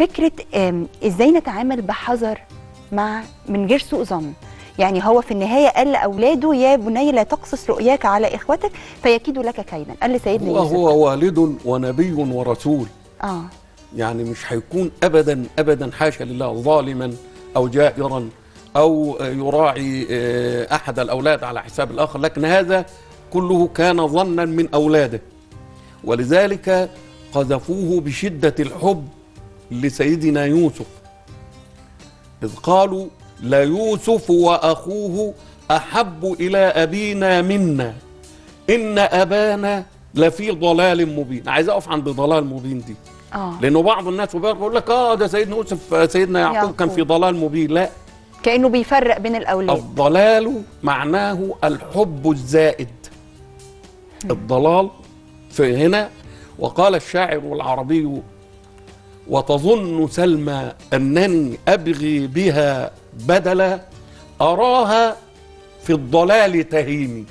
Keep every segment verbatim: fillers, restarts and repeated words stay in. فكره ازاي نتعامل بحذر مع من غير سوء ظن. يعني هو في النهايه قال لاولاده يا بني لا تقصص رؤياك على اخوتك فيكيدوا لك كيدا، قال لسيدنا يوسف وهو والد ونبي ورسول. اه يعني مش هيكون ابدا ابدا حاشا لله ظالما او جائرا او يراعي احد الاولاد على حساب الاخر، لكن هذا كله كان ظنا من اولاده، ولذلك قذفوه بشده الحب لسيدنا يوسف، إذ قالوا لا يوسف وأخوه أحب إلى أبينا منا إن أبانا لفي ضلال مبين. عايز أقف عند ضلال مبين دي آه. لأنه بعض الناس بيقول لك آه ده سيدنا يوسف سيدنا يعقوب كان في ضلال مبين. لا، كأنه بيفرق بين الأولاد. الضلال معناه الحب الزائد، الضلال في هنا. وقال الشاعر العربي وتظن سلمى أنني أبغي بها بدلا أراها في الضلال تهيمي،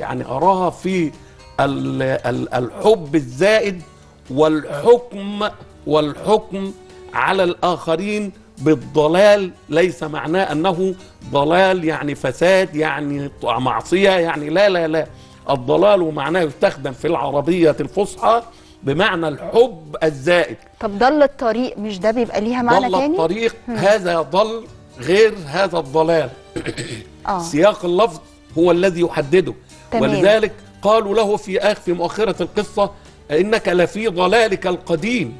يعني أراها في الحب الزائد والحكم والحكم على الآخرين بالضلال. ليس معناه أنه ضلال يعني فساد يعني معصية، يعني لا لا لا، الضلال معناه يستخدم في العربية الفصحى بمعنى الحب الزائد. طب ضل الطريق، مش ده بيبقى ليها معنى ضل تاني؟ ضل الطريق هذا ضل غير هذا الضلال. آه. سياق اللفظ هو الذي يحدده. تمام. ولذلك قالوا له في آخر في مؤخرة القصة إنك لفي ضلالك القديم،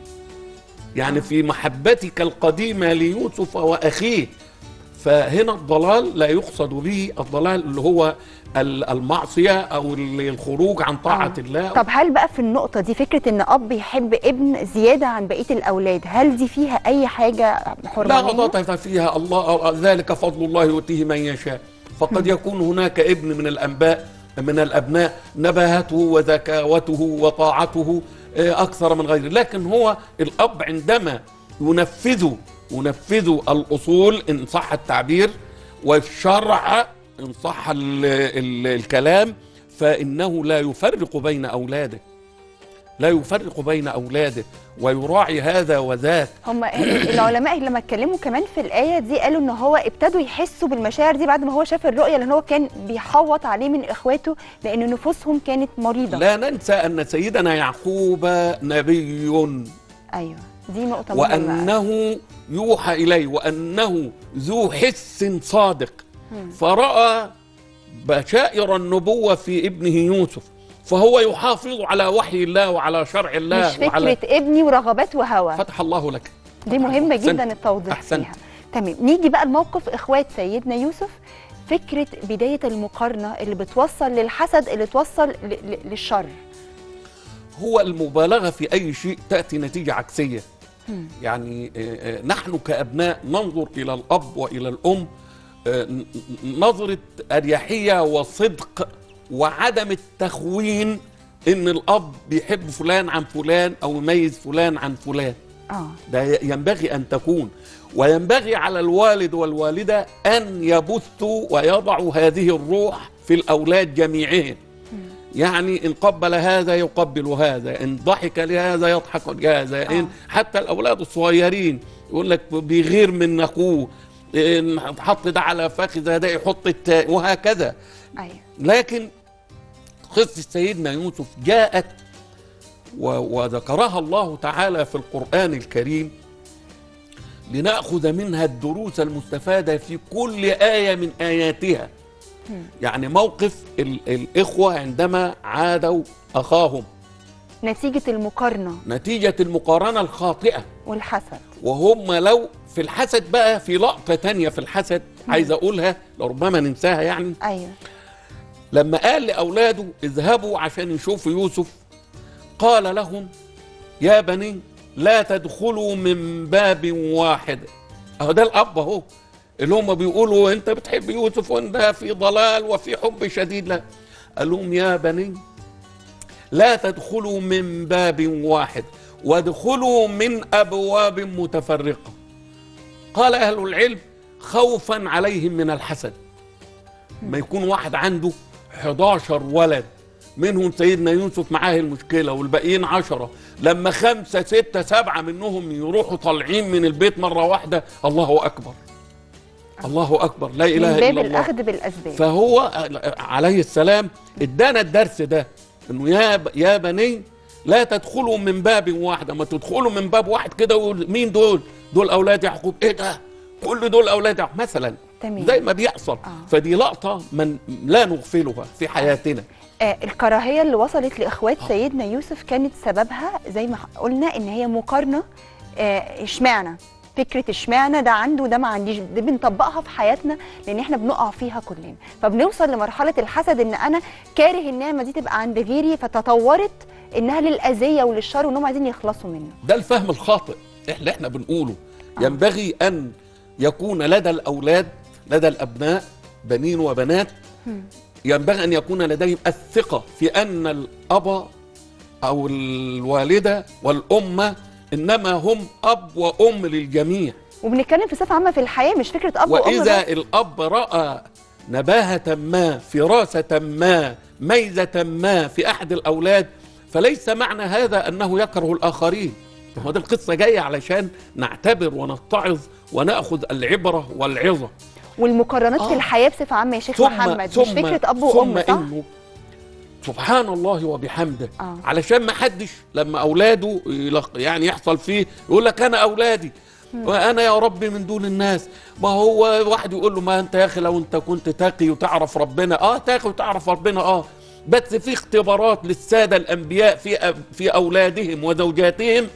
يعني آه. في محبتك القديمة ليوسف وأخيه. فهنا الضلال لا يقصد به الضلال اللي هو المعصية أو الخروج عن طاعة آه. الله. طب هل بقى في النقطة دي فكرة أن أب يحب ابن زيادة عن بقية الأولاد، هل دي فيها أي حاجة حرمانية؟ لا غلطة فيها، الله ذلك فضل الله يؤتيه من يشاء. فقد م. يكون هناك ابن من الأنباء من الأبناء نباهته وذكاوته وطاعته أكثر من غيره، لكن هو الأب عندما ينفذه ونفذوا الأصول إن صح التعبير والشرع إن صح ال ال الكلام، فإنه لا يفرق بين أولاده، لا يفرق بين أولاده ويراعي هذا وذاك. هم العلماء لما اتكلموا كمان في الآية دي قالوا إن هو ابتدوا يحسوا بالمشاعر دي بعد ما هو شاف الرؤية، لأن هو كان بيحوط عليه من إخواته لأن نفوسهم كانت مريضة. لا ننسى أن سيدنا يعقوب نبي. أيوه دي نقطة مهمة. وأنه يوحى إليه وأنه ذو حس صادق، فرأى بشائر النبوة في ابنه يوسف، فهو يحافظ على وحي الله وعلى شرع الله. مش فكرة ابني ورغبات وهوى. فتح الله لك، دي مهمة جدا التوضيح فيها. تمام، نيجي بقى لموقف إخوات سيدنا يوسف، فكرة بداية المقارنة اللي بتوصل للحسد اللي توصل للشر. هو المبالغة في أي شيء تأتي نتيجة عكسية. يعني نحن كأبناء ننظر إلى الأب وإلى الأم نظرة أريحية وصدق وعدم التخوين، إن الأب بيحب فلان عن فلان أو يميز فلان عن فلان. ده ينبغي أن تكون، وينبغي على الوالد والوالدة أن يبثوا ويضعوا هذه الروح في الأولاد جميعهم. يعني إن قبل هذا يقبل هذا، إن ضحك لهذا يضحك لهذا، إن حتى الأولاد الصغيرين يقول لك بيغير من أخوه، إن حط ده على فخذ ده يحط التاني وهكذا. أيوة. لكن قصة سيدنا يوسف جاءت وذكرها الله تعالى في القرآن الكريم لنأخذ منها الدروس المستفادة في كل آية من آياتها. يعني موقف الإخوة عندما عادوا أخاهم نتيجة المقارنة، نتيجة المقارنة الخاطئة والحسد. وهم لو في الحسد بقى في لقطة تانية في الحسد عايز أقولها لربما ننساها يعني. أيوة. لما قال لأولاده اذهبوا عشان يشوفوا يوسف قال لهم يا بني لا تدخلوا من باب واحد. أهو ده الأب أهو اللي هم بيقولوا انت بتحب يوسف وانت في ضلال وفي حب شديد. لا، قال لهم يا بني لا تدخلوا من باب واحد وادخلوا من ابواب متفرقه. قال اهل العلم خوفا عليهم من الحسد، ما يكون واحد عنده حداشر ولد منهم سيدنا يوسف معاه المشكلة والباقيين عشرة، لما خمسة ستة سبعة منهم يروحوا طالعين من البيت مرة واحدة، الله أكبر الله أكبر لا إله إلا الله، من باب الأخذ بالأسباب. فهو عليه السلام ادانا الدرس ده، إنه يا يا بني لا تدخلوا من باب واحدة، ما تدخلوا من باب واحد كده ومين دول؟ دول أولاد يعقوب، إيه ده؟ كل دول أولاد يعقوب مثلا، زي ما بيحصل. آه. فدي لقطة من لا نغفلها في حياتنا. آه الكراهية اللي وصلت لإخوات آه. سيدنا يوسف كانت سببها زي ما قلنا إن هي مقارنة، إشمعنى؟ آه فكرة إشمعنى ده عنده وده ما عنديش، دي بنطبقها في حياتنا لأن إحنا بنقع فيها كلنا، فبنوصل لمرحلة الحسد إن أنا كاره النعمة دي تبقى عند غيري، فتطورت إنها للأذية وللشر وإنهم عايزين يخلصوا منه. ده الفهم الخاطئ اللي إحنا بنقوله. آه. ينبغي أن يكون لدى الأولاد، لدى الأبناء بنين وبنات، ينبغي أن يكون لديهم الثقة في أن الأب أو الوالدة والأمة إنما هم أب وأم للجميع. وبنتكلم في صفة عامة في الحياة، مش فكرة أب وأم. وإذا الأب رأى نباهة ما، فراسة ما، ميزة ما في أحد الأولاد، فليس معنى هذا أنه يكره الآخرين. وهذه القصة جاية علشان نعتبر ونتعظ ونأخذ العبرة والعظة. والمقارنات آه. في الحياة بصفة عامة يا شيخ محمد، مش فكرة أب وأم، صح؟ إنه سبحان الله وبحمده، آه. علشان ما حدش لما أولاده يعني يحصل فيه يقول لك أنا أولادي وأنا يا ربي من دون الناس. ما هو واحد يقول له ما أنت يا أخي لو أنت كنت تقي وتعرف ربنا، أه تقي وتعرف ربنا، أه بس في اختبارات للسادة الأنبياء في في أولادهم وزوجاتهم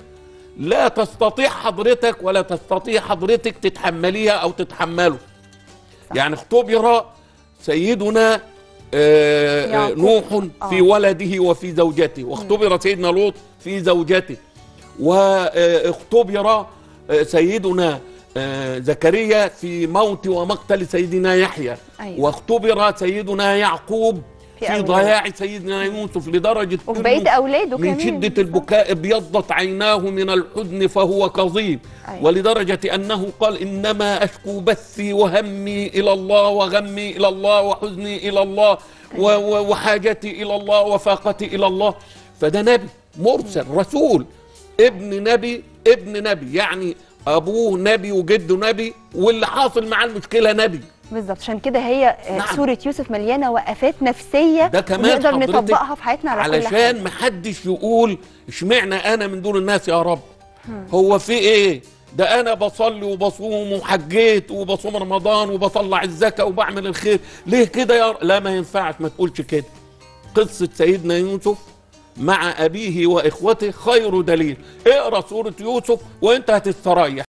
لا تستطيع حضرتك ولا تستطيع حضرتك تتحمليها أو تتحمله. يعني اختبر سيدنا آه نوح في ولده وفي زوجته، واختبر سيدنا لوط في زوجته، واختبر سيدنا آه زكريا في موت ومقتل سيدنا يحيى، أيوة. واختبر سيدنا يعقوب في, في ضياع سيدنا يوسف لدرجة أولاده من شدة البكاء ابيضت عيناه من الحزن فهو كظيم، أيوة. ولدرجة أنه قال إنما أشكو بثي وهمي إلى الله وغمي إلى الله وحزني إلى الله، أيوة. وحاجتي إلى الله وفاقتي إلى الله. فده نبي مرسل، أيوة. رسول، ابن نبي، ابن نبي يعني أبوه نبي وجده نبي واللي حاصل معاه المشكلة نبي بالظبط. عشان كده هي نعم. سورة يوسف مليانة وقفات نفسية ده كمان نقدر نطبقها في حياتنا على كل حاجة، علشان محدش يقول اشمعنى أنا من دون الناس يا رب. هم. هو في إيه؟ ده أنا بصلي وبصوم وحجيت وبصوم رمضان وبطلع الزكاة وبعمل الخير، ليه كده يا رب؟ لا ما ينفعش، ما تقولش كده. قصة سيدنا يوسف مع أبيه وإخوته خير دليل. اقرأ سورة يوسف وأنت هتستريح.